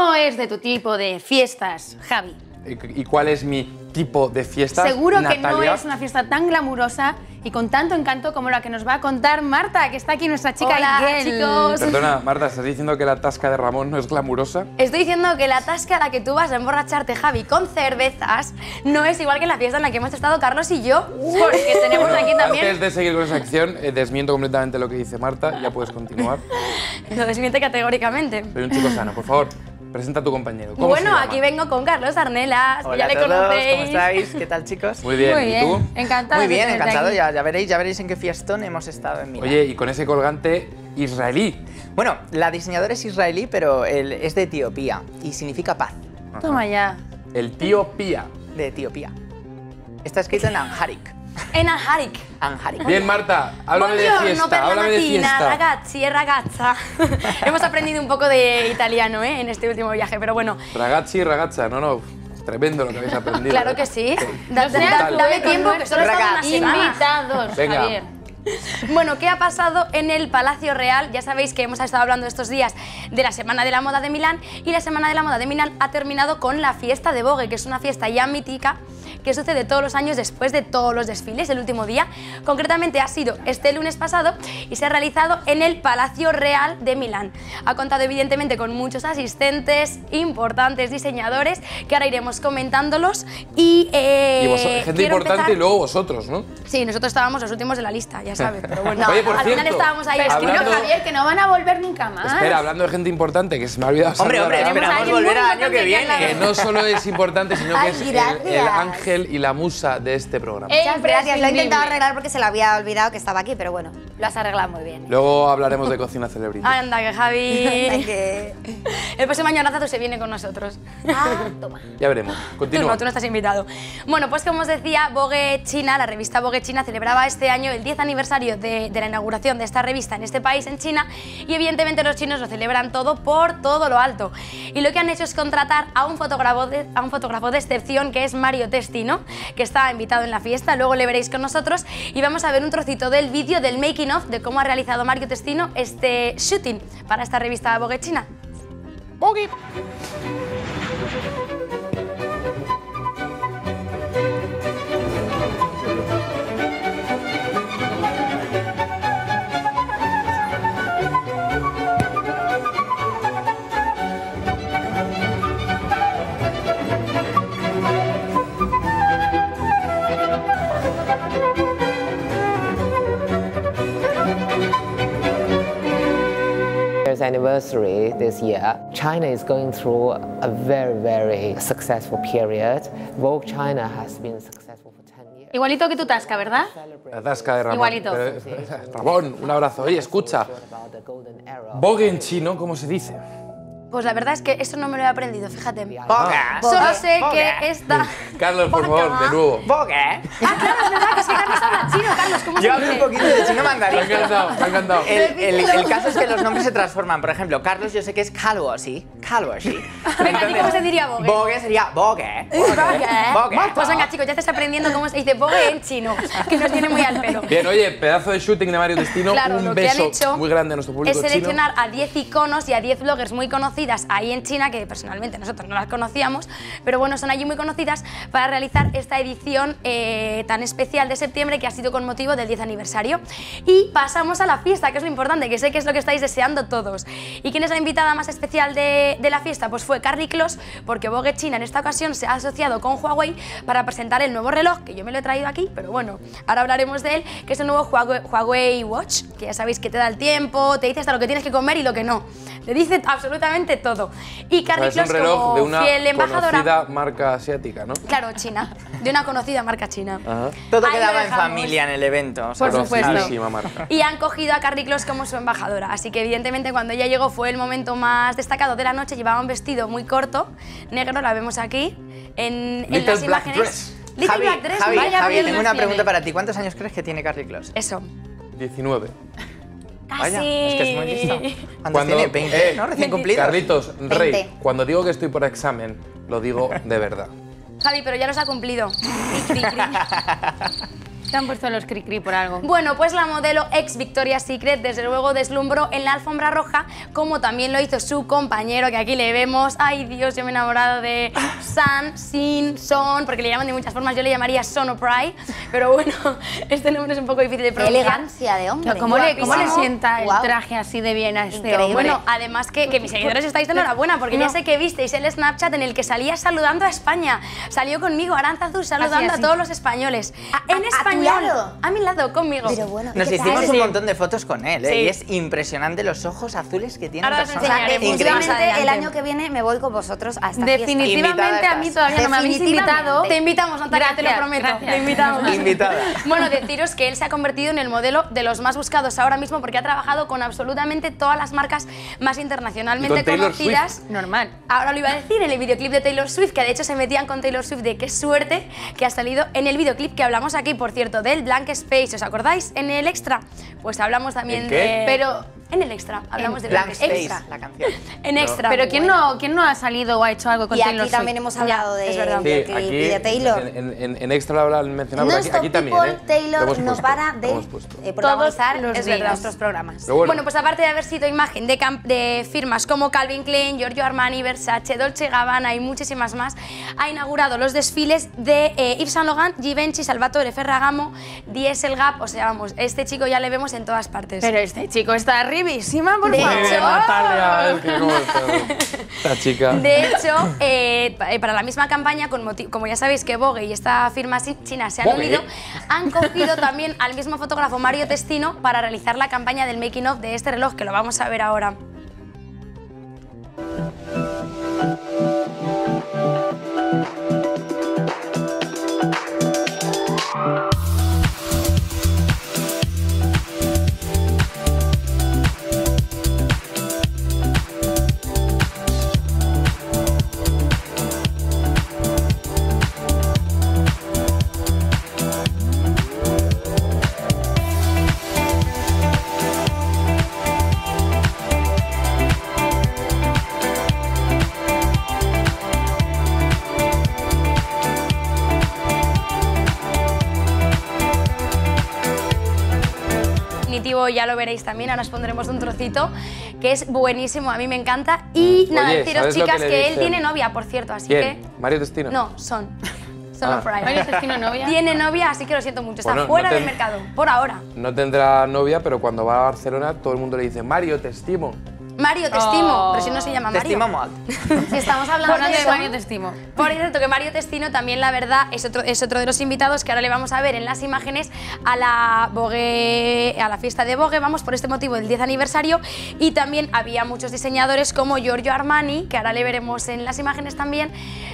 no es de tu tipo de fiestas, Javi. ¿Y cuál es mi tipo de fiesta? Seguro, Natalia, que no es una fiesta tan glamurosa y con tanto encanto como la que nos va a contar Marta, que está aquí, nuestra chica. Hola, chicos. Perdona, Marta, ¿estás diciendo que la tasca de Ramón no es glamurosa? Estoy diciendo que la tasca a la que tú vas a emborracharte, Javi, con cervezas, no es igual que la fiesta en la que hemos estado Carlos y yo, porque tenemos aquí también... Antes de seguir con esa acción, desmiento completamente lo que dice Marta, ya puedes continuar. Lo desmiente categóricamente. Soy un chico sano, por favor. Presenta a tu compañero. Bueno, aquí vengo con Carlos Arnelas. Hola, ya le conocéis. ¿Cómo estáis? ¿Qué tal, chicos? Muy bien. Muy bien. ¿Y tú? Encantado. Muy bien, encantado. Ya veréis en qué fiestón hemos estado en Milán. Oye, y con ese colgante israelí. Bueno, la diseñadora es israelí, pero es de Etiopía y significa paz. Ajá. Toma ya. El tío Pía. De Etiopía. Está escrito en Amharic. En Amharic. Amharic. Bien, Marta, háblame de fiesta, háblame de fiesta. Ragazzi e ragazza. Hemos aprendido un poco de italiano, en este último viaje, pero bueno. Ragazzi y ragazza, tremendo lo que habéis aprendido. Claro que sí. Dame tiempo, que solo estamos una semana. Invitados, Javier. Bueno, ¿qué ha pasado en el Palacio Real? Ya sabéis que hemos estado hablando estos días de la Semana de la Moda de Milán, y la Semana de la Moda de Milán ha terminado con la fiesta de Vogue, que es una fiesta ya mítica que sucede todos los años después de todos los desfiles, el último día. Concretamente ha sido este lunes pasado y se ha realizado en el Palacio Real de Milán. Ha contado evidentemente con muchos asistentes, importantes diseñadores, que ahora iremos comentándolos. Y vosotros, gente importante empezar... y luego vosotros, ¿no? Sí, nosotros estábamos los últimos de la lista, ya sabes, pero bueno, oye, por al cierto, final estábamos ahí. Pero hablando... escribió Javier que no van a volver nunca más. Espera, hablando de gente importante, que se me ha olvidado. Hombre, esperamos volver al año que viene. Que no solo es importante, sino que es el ángel y la musa de este programa. Gracias, lo he intentado arreglar porque se la había olvidado que estaba aquí, pero bueno, lo has arreglado muy bien. Luego hablaremos de cocina celebrity. Anda que Javi. Anda que... El próximo año Natalia se viene con nosotros. Ah, toma. Ya veremos. Continúa. Tú no estás invitado. Bueno, pues como os decía, Vogue China, la revista Vogue China, celebraba este año el 10 aniversario de la inauguración de esta revista en este país, en China, y evidentemente los chinos lo celebran todo por todo lo alto. Y lo que han hecho es contratar a un fotógrafo de excepción, que es Mario Testino, que está invitado en la fiesta, luego le veréis con nosotros, y vamos a ver un trocito del vídeo del making of de cómo ha realizado Mario Testino este shooting para esta revista Vogue China. Vogue. Anniversary this year, China is going through a very successful period. Vogue China has been successful for 10 years. Igualito que tu tasca, ¿verdad? La tasca de Ramón. Igualito. Ramón, un abrazo. Oye, escucha. Vogue en chino, ¿cómo se dice? Pues la verdad es que eso no me lo he aprendido, fíjate. Solo sé que esta... Carlos, por favor, de nuevo. Vogue. Ah, claro, es verdad que soy Carlos habla chino, Carlos, ¿cómo se dice? Yo hablo un poquito de chino mandarín. Me ha encantado, me ha encantado. El caso es que los nombres se transforman. Por ejemplo, Carlos yo sé que es Kalwashi. Kalwashi. Venga, ¿y cómo se diría Vogue? Vogue sería Vogue. Vogue. Pues venga, chicos, ya estás aprendiendo cómo se dice Vogue en chino, que nos viene muy al pelo. Bien, oye, pedazo de shooting de Mario Testino. Un beso muy grande a nuestro público chino. Es seleccionar a 10 iconos y a 10 bloggers muy conocidos ahí en China, que personalmente nosotros no las conocíamos, pero bueno, son allí muy conocidas, para realizar esta edición tan especial de septiembre, que ha sido con motivo del 10 aniversario. Y pasamos a la fiesta, que es lo importante, que sé que es lo que estáis deseando todos. ¿Y quién es la invitada más especial de la fiesta? Pues fue Karlie Kloss, porque Vogue China en esta ocasión se ha asociado con Huawei para presentar el nuevo reloj, que yo me lo he traído aquí, pero bueno, ahora hablaremos de él, que es el nuevo Huawei Watch, que ya sabéis que te da el tiempo, te dice hasta lo que tienes que comer y lo que no. Te dice absolutamente todo. Y Karlie Kloss, como de una fiel embajadora, conocida marca asiática, ¿no? Claro, China. De una conocida marca china. Ajá. Todo ahí quedaba en familia en el evento. Por supuesto. Marca. Y han cogido a Karlie Kloss como su embajadora. Así que evidentemente cuando ella llegó fue el momento más destacado de la noche. Llevaba un vestido muy corto, negro, la vemos aquí en las imágenes. Dress. Javi, tengo una pregunta para ti. ¿Cuántos años crees que tiene Karlie Kloss? Eso. 19. Vaya, es que es muy listo. Cuando tiene 20, ¿no? Recién cumplido. Carlitos, rey, 20. Cuando digo que estoy por examen, lo digo de verdad. Javi, pero ya los ha cumplido. Te han puesto los cri-cri por algo. Bueno, pues la modelo ex Victoria's Secret desde luego deslumbró en la alfombra roja, como también lo hizo su compañero, que aquí le vemos. Ay Dios, yo me he enamorado de San, Sin, Son, porque le llaman de muchas formas. Yo le llamaría Sonopray, pero bueno, este nombre es un poco difícil de pronunciar. Elegancia de hombre. Pero ¿cómo le sienta el traje así de bien a este hombre? Bueno, además que mis seguidores estáis de enhorabuena, porque ya sé que visteis el Snapchat en el que salía saludando a España. Salió conmigo Aránzazu saludando a todos los españoles. En español. ¿A tu lado? A mi lado, conmigo. Pero bueno, nos hicimos un montón de fotos con él, ¿eh? Sí. Y es impresionante los ojos azules que tiene. Ahora os enseñaré. Increíble. El año que viene me voy con vosotros a esta definitivamente fiesta. A mí todavía no me habéis invitado. Te invitamos, Natalia, te lo prometo. Gracias. Te invitamos. Invitada. Bueno, deciros que él se ha convertido en el modelo de los más buscados ahora mismo, porque ha trabajado con absolutamente todas las marcas más internacionalmente conocidas. Swift. Normal. Ahora lo iba a decir, en el videoclip de Taylor Swift, que de hecho se metían con Taylor Swift de qué suerte que ha salido en el videoclip que hablamos aquí, por cierto, del Blank Space. ¿Os acordáis? En el extra. Pues hablamos también de... Pero... En el extra, hablamos de Blank Space, extra, la canción. En extra. Pero ¿quién no ha salido o ha hecho algo con Taylor Swift? Y aquí también hemos hablado de Taylor. En extra lo mencionamos, aquí también. Taylor nos para de protagonizar nuestros programas. Bueno, pues aparte de haber sido imagen de firmas como Calvin Klein, Giorgio Armani, Versace, Dolce Gabbana y muchísimas más, ha inaugurado los desfiles de Yves Saint Laurent, Givenchy, Salvatore Ferragamo, Diesel, Gap. O sea, vamos, este chico ya le vemos en todas partes. Pero este chico está arriba. Por de hecho, para la misma campaña, como ya sabéis que Vogue y esta firma china se han unido, han cogido también al mismo fotógrafo Mario Testino para realizar la campaña del making of de este reloj, que lo vamos a ver ahora. Ya lo veréis también, ahora os pondremos un trocito que es buenísimo, a mí me encanta. Y nada, deciros chicas que él tiene novia, por cierto, así que... ¿Mario Testino? No, Son of Friday. ¿Mario Testino novia? Tiene novia, así que lo siento mucho, está fuera del mercado, por ahora. No tendrá novia, pero cuando va a Barcelona todo el mundo le dice Mario Testimo. Mario Testino, pero si no se llama Mario. Si estamos hablando de Mario Testino. Por cierto, que Mario Testino también, la verdad, es otro de los invitados que ahora le vamos a ver en las imágenes a la Vogue, a la fiesta de Vogue, vamos, por este motivo del 10 aniversario. Y también había muchos diseñadores como Giorgio Armani, que ahora le veremos en las imágenes también,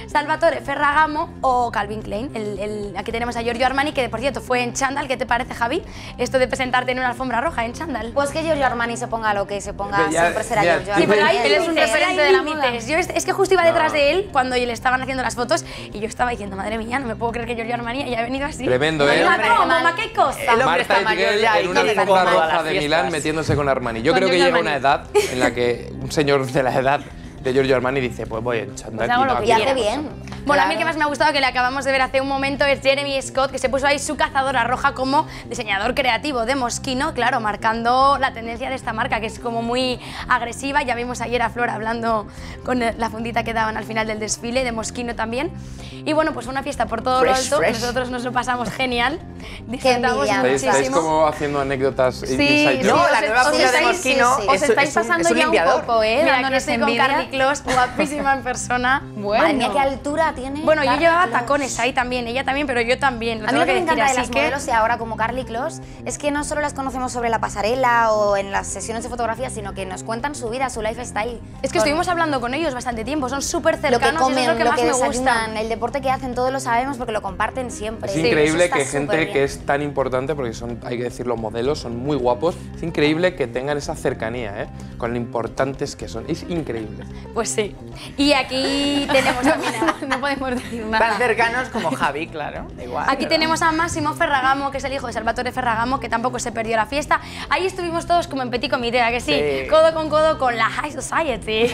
Salvatore Ferragamo o Calvin Klein. Aquí tenemos a Giorgio Armani, que por cierto fue en chándal. ¿Qué te parece, Javi? Esto de presentarte en una alfombra roja en chándal. Pues que Giorgio Armani se ponga lo que se ponga, siempre será Giorgio Armani. Sí, pero él es un referente de la moda. Yo es que justo iba detrás de él cuando le estaban haciendo las fotos y yo estaba diciendo, madre mía, no me puedo creer que Giorgio Armani haya venido así. Tremendo, ¿eh? Mamá, qué cosa. Marta Etiquel en una alfombra roja de Milán metiéndose con Armani. Yo creo que llega una edad en la que un señor de la edad de Giorgio Armani dice, pues voy en chándal y hace bien. Bueno, a mí el que más me ha gustado, que le acabamos de ver hace un momento, es Jeremy Scott, que se puso ahí su cazadora roja como diseñador creativo de Moschino, claro, marcando la tendencia de esta marca, que es como muy agresiva. Ya vimos ayer a Flor hablando con la fundita que daban al final del desfile de Moschino también. Y bueno, pues una fiesta por todo lo alto. Nosotros nos lo pasamos genial. Disfrutamos muchísimo. Estáis como haciendo anécdotas. Sí, no, la nueva funda de Moschino. Os estáis pasando ya un poco, ¿eh? Mira, que estoy con Karlie Kloss, guapísima en persona. Madre mía, qué altura. Bueno, yo llevaba tacones ahí también, ella también, pero yo también. A mí lo que me encanta de las modelos y ahora como Karlie Kloss es que no solo las conocemos sobre la pasarela o en las sesiones de fotografía, sino que nos cuentan su vida, su lifestyle. Es que estuvimos hablando con ellos bastante tiempo, son súper cercanos, lo que comen, y eso es lo que más me gusta. El deporte que hacen, todos lo sabemos porque lo comparten siempre. Es increíble que gente que es tan importante, porque son, hay que decir, los modelos son muy guapos, es increíble que tengan esa cercanía, ¿eh? Con lo importantes que son, es increíble. Pues sí. Y aquí tenemos también a... No podemos decir nada. Tan cercanos como Javi, claro. Igual, aquí ¿verdad? Tenemos a Máximo Ferragamo, que es el hijo de Salvatore Ferragamo, que tampoco se perdió la fiesta. Ahí estuvimos todos como en petit comité, ¿a que sí? Sí. Codo con la high society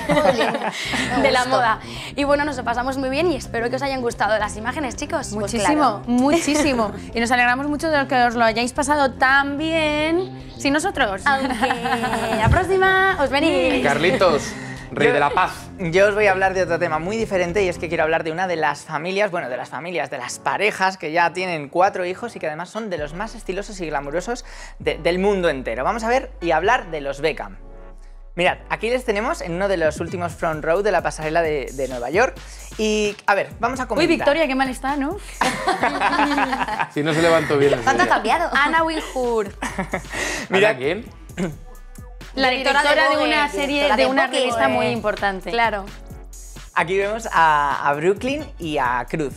de la moda. Y bueno, nos lo pasamos muy bien y espero que os hayan gustado las imágenes, chicos. Muchísimo, pues claro, muchísimo. Y nos alegramos mucho de que os lo hayáis pasado tan bien sin nosotros. Aunque la próxima os venís. Carlitos. Rey de la paz. Yo os voy a hablar de otro tema muy diferente y es que quiero hablar de una de las familias, bueno, de las familias, de las parejas que ya tienen 4 hijos y que además son de los más estilosos y glamurosos del mundo entero. Vamos a ver y hablar de los Beckham. Mirad, aquí les tenemos en uno de los últimos front row de la pasarela de Nueva York. Y, a ver, vamos a comentar. Uy, Victoria, qué mal está, ¿no? Si no se levantó bien. ¿Cuánto ha cambiado? Ana Wilhur. ¿Mira quién? La directora de una serie, de una revista muy importante. Claro. Aquí vemos a Brooklyn y a Cruz.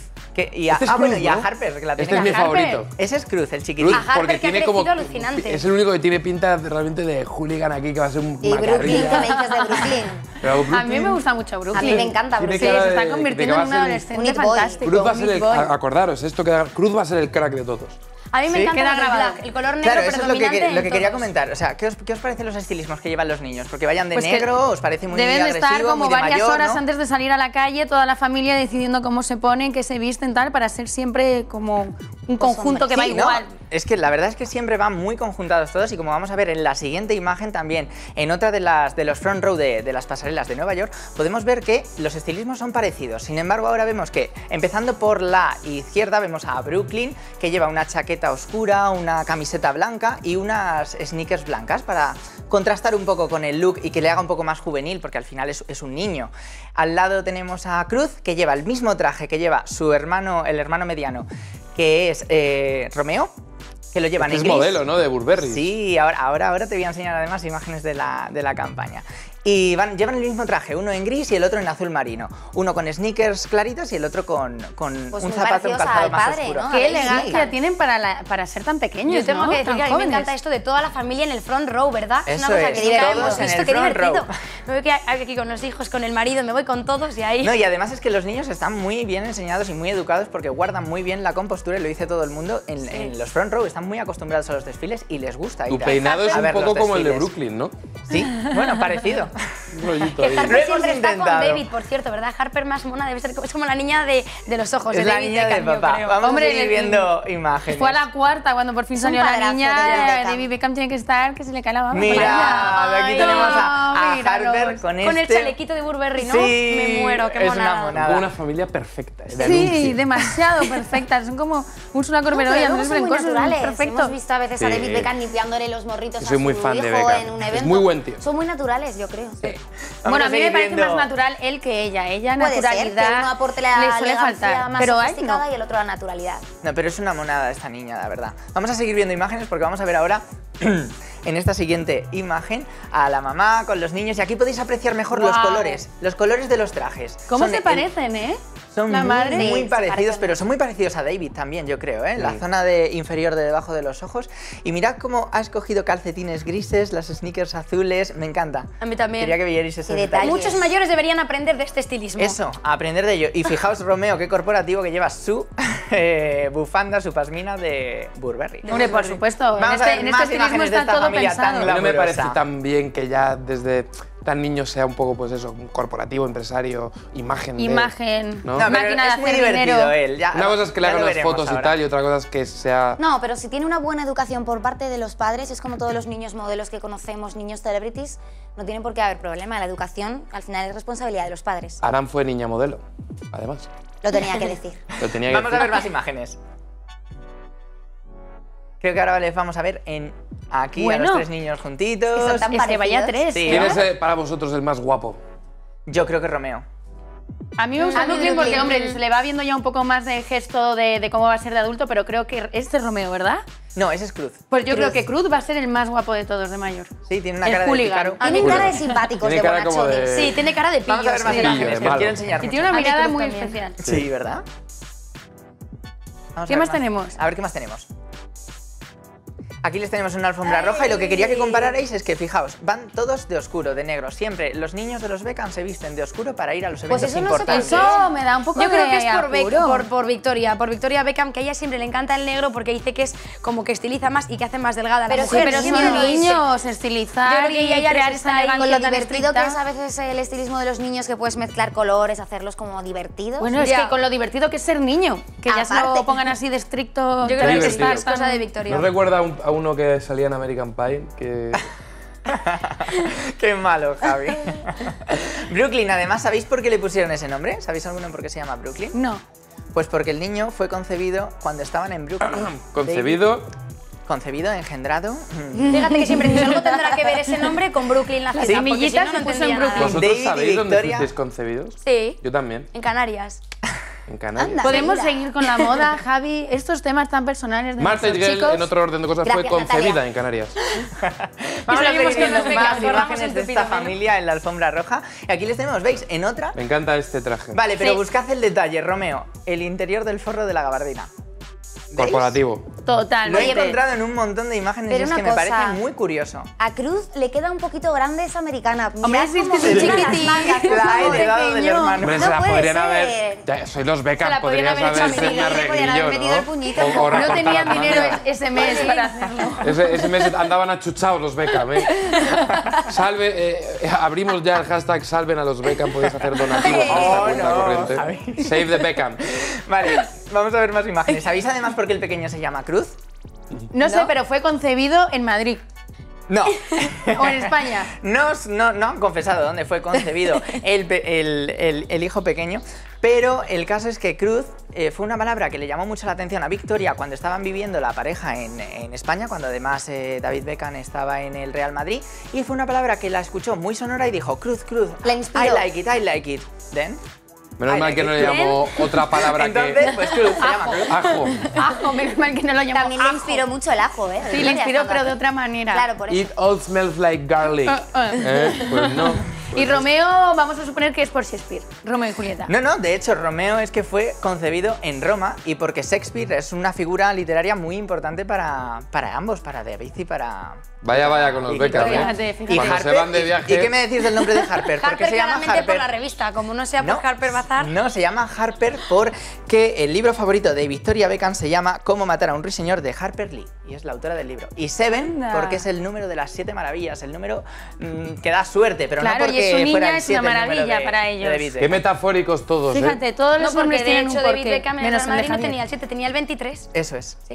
Y a Harper, que la tiene. Este es mi favorito. Ese es Cruz, el chiquitito. A Harper, porque que tiene como, alucinante. Es el único que tiene pinta realmente de hooligan aquí, que va a ser un macarrilla. Y Brooklyn, ¿qué me dices de Brooklyn? Pero Brooklyn? A mí me gusta mucho Brooklyn. A mí me encanta Brooklyn. Sí, se está convirtiendo en un adolescente fantástico. Cruz va a ser el, acordaros, esto que Cruz va a ser el crack de todos. A mí me encanta queda grabado. El color negro claro, predominante. Eso es lo que quería comentar. O sea, ¿qué os parecen los estilismos que llevan los niños? Porque vayan de pues negro, ¿os parece muy agresivo? Deben estar como varias mayor, horas ¿no? antes de salir a la calle, toda la familia decidiendo cómo se ponen, qué se visten, tal, para ser siempre como un conjunto que va sí, igual. ¿No? Es que la verdad es que siempre van muy conjuntados todos y como vamos a ver en la siguiente imagen también, en otra de los front row de las pasarelas de Nueva York, podemos ver que los estilismos son parecidos. Sin embargo, ahora vemos que, empezando por la izquierda, vemos a Brooklyn, que lleva una chaqueta oscura, una camiseta blanca y unas sneakers blancas para contrastar un poco con el look y que le haga un poco más juvenil, porque al final es un niño. Al lado tenemos a Cruz, que lleva el mismo traje que lleva su hermano, el hermano mediano, que es Romeo, que lo llevan en gris. Es modelo, ¿no? De Burberry. Sí, ahora te voy a enseñar además imágenes de la campaña. Y llevan el mismo traje, uno en gris y el otro en azul marino. Uno con sneakers claritos y el otro con pues un zapato, un calzado más padre, oscuro. ¿No? Qué elegancia sí. tienen para ser tan pequeños, yo tengo ¿no? que decir tan que a mí jóvenes. Me encanta esto de toda la familia en el front row, ¿verdad? Eso es una cosa es, que nunca hemos visto, qué divertido. Me voy aquí con los hijos, con el marido, me voy con todos y ahí... No, y además es que los niños están muy bien enseñados y muy educados porque guardan muy bien la compostura y lo dice todo el mundo en, sí. en los front row. Están muy acostumbrados a los desfiles y les gusta ir a ver. Tu peinado es un poco como el de Brooklyn, ¿no? Sí, bueno, parecido. Que Harper siempre está con David, por cierto, ¿verdad? Harper más mona debe ser es como la niña de los ojos. Es de la David niña Beckham, de papá. Vamos hombre, a seguir viendo imágenes. Fue a la cuarta cuando por fin salió la niña. David Beckham tiene que estar, que se le cae la baba. Mira, aquí tenemos a Harper con el chalequito de Burberry, ¿no? Sí, me muero, qué monada. Es una monada. Una familia perfecta. Sí, demasiado perfecta. Son como Úrsula Corberó y Andrés Brencoso. Perfecto. Hemos visto a veces a David Beckham limpiándole los morritos a su hijo en un evento. Es muy buen tío. Son muy naturales, yo creo. Sí. Bueno, a mí me parece más natural él que ella. Ella naturalidad que uno aporte le suele faltar, más pero sofisticada hay, no. y el otro la naturalidad. No, pero es una monada esta niña, la verdad. Vamos a seguir viendo imágenes porque vamos a ver ahora en esta siguiente imagen a la mamá con los niños y aquí podéis apreciar mejor wow. los colores de los trajes. ¿Cómo se parecen, eh? Son muy parecidos, pero son muy parecidos a David también, yo creo, ¿eh? Sí. La zona inferior de debajo de los ojos. Y mirad cómo ha escogido calcetines grises, las sneakers azules, me encanta. A mí también. Quería que vierais esos detalles. Muchos mayores deberían aprender de este estilismo. Eso, aprender de ello. Y fijaos, Romeo, qué corporativo que lleva su bufanda, su pasmina de Burberry. Hombre, por supuesto, en este estilismo está todo pensado. No me parece tan bien que ya desde... tan niño sea un poco, pues eso, un corporativo, empresario, imagen. Imagen, ¿no? No, máquina de hacer muy divertido él. Ya, una cosa es que le hagan las fotos ahora. Y tal, y otra cosa es que sea... No, pero si tiene una buena educación por parte de los padres, es como todos los niños modelos que conocemos, niños celebrities, no tienen por qué haber problema. La educación, al final, es responsabilidad de los padres. Aram fue niña modelo, además. Lo tenía que decir. Lo tenía que vamos decir. A ver más imágenes. Creo que ahora les vamos a ver en aquí bueno, a los 3 niños juntitos. Que son tan parecidos. Vaya 3. Sí, ¿no? ¿Quién es para vosotros el más guapo? Yo creo que Romeo. A mí me gusta Brooklyn porque, hombre, se le va viendo ya un poco más de gesto de cómo va a ser de adulto, pero creo que este es Romeo, ¿verdad? No, ese es Cruz. Pues yo creo que Cruz va a ser el más guapo de todos de mayor. Sí, tiene una cara de pícaro. Tienen cara de simpáticos, de bonachones. Sí, tiene cara de pillos. Vamos a ver más imágenes, que os quiero enseñar. Y tiene una mirada muy especial. Sí, ¿verdad? ¿Qué más tenemos? A ver, ¿qué más tenemos? Aquí les tenemos una alfombra roja y lo que quería que compararais es que, fijaos, van todos de oscuro, de negro. Siempre los niños de los Beckham se visten de oscuro para ir a los eventos importantes. Pues eso me da un poco de... Yo creo que es por Victoria Beckham, que a ella siempre le encanta el negro porque dice que es como que estiliza más y que hace más delgada la mujer. Pero son niños, estilizar y crear esta elegancia. Con lo divertido que es a veces el estilismo de los niños, que puedes mezclar colores, hacerlos como divertidos. Bueno, es que con lo divertido que es ser niño, que ya se lo pongan así de estricto. Yo creo que es cosa de Victoria. ¿No recuerda a uno que salía en American Pie? Que... Qué malo, Javi. Brooklyn, además, ¿sabéis por qué le pusieron ese nombre? ¿Sabéis alguno por qué se llama Brooklyn? No. Pues porque el niño fue concebido cuando estaban en Brooklyn. ¿Concebido? Concebido, engendrado. Fíjate que siempre algo tendrá que ver ese nombre con Brooklyn, la ciudad. Porque si no, no entendía nada. ¿Vosotros sabéis dónde fuisteis concebidos? Sí. Yo también. En Canarias. En Canarias. Anda, ¿podemos seguir con la moda, Javi? Estos temas tan personales de Marta Girl, en otro orden de cosas, fue concebida en Canarias. Vamos a ver más imágenes de esta familia en la alfombra roja. Y aquí les tenemos, ¿veis? En otra. Me encanta este traje. Vale, pero buscad el detalle, Romeo. El interior del forro de la gabardina. ¿Veis? Corporativo. Total. Lo he encontrado en un montón de imágenes y es que me parece muy curioso. A Cruz le queda un poquito grande esa americana. Hombre, es chiquitín. Hombre, se la podrían haber... Soy los Beckham, podrías haber metido el puñito. No tenían dinero ese mes para hacerlo. Ese mes andaban achuchados los Beckham, ¿eh? Salve, abrimos ya el hashtag salven a los Beckham, podéis hacer donativos en esta cuenta corriente. Save the Beckham. Vale, vamos a ver más imágenes. ¿Sabéis además por qué el pequeño se llama Cruz? No sé, pero fue concebido en Madrid. No. ¿O en España? No han confesado dónde fue concebido el hijo pequeño, pero el caso es que Cruz fue una palabra que le llamó mucho la atención a Victoria cuando estaban viviendo la pareja en España, cuando además David Beckham estaba en el Real Madrid, y fue una palabra que la escuchó muy sonora y dijo, Cruz, Cruz, I like it, then... Menos mal que no le llamó otra palabra. Entonces, pues Cruz se llama ajo. Ajo, menos mal que no lo llamó. También le inspiró mucho el ajo, ¿eh? Sí, le inspiró, pero de otra manera. Claro, por eso. It all smells like garlic. Pues no. Y Romeo, vamos a suponer que es por Shakespeare. Romeo y Julieta. No, de hecho, Romeo es que fue concebido en Roma y porque Shakespeare es una figura literaria muy importante para ambos, para David y para... Vaya con los Beckham, ¿eh? Y cuando se van de viaje... ¿Y qué me decís del nombre de Harper? Harper se llama Harper por la revista, como no sea por Harper Bazaar. No, se llama Harper porque el libro favorito de Victoria Beckham se llama Cómo matar a un ruiseñor de Harper Lee, y es la autora del libro. Y Seven porque es el número de las 7 maravillas, el número que da suerte, pero no porque... Su niña es una maravilla para ellos. Qué metafóricos todos. Fíjate, todos los hombres tienen un porqué. David Beckham en el Real Madrid no tenía el 7, tenía el 23. Eso es. ¿Sí?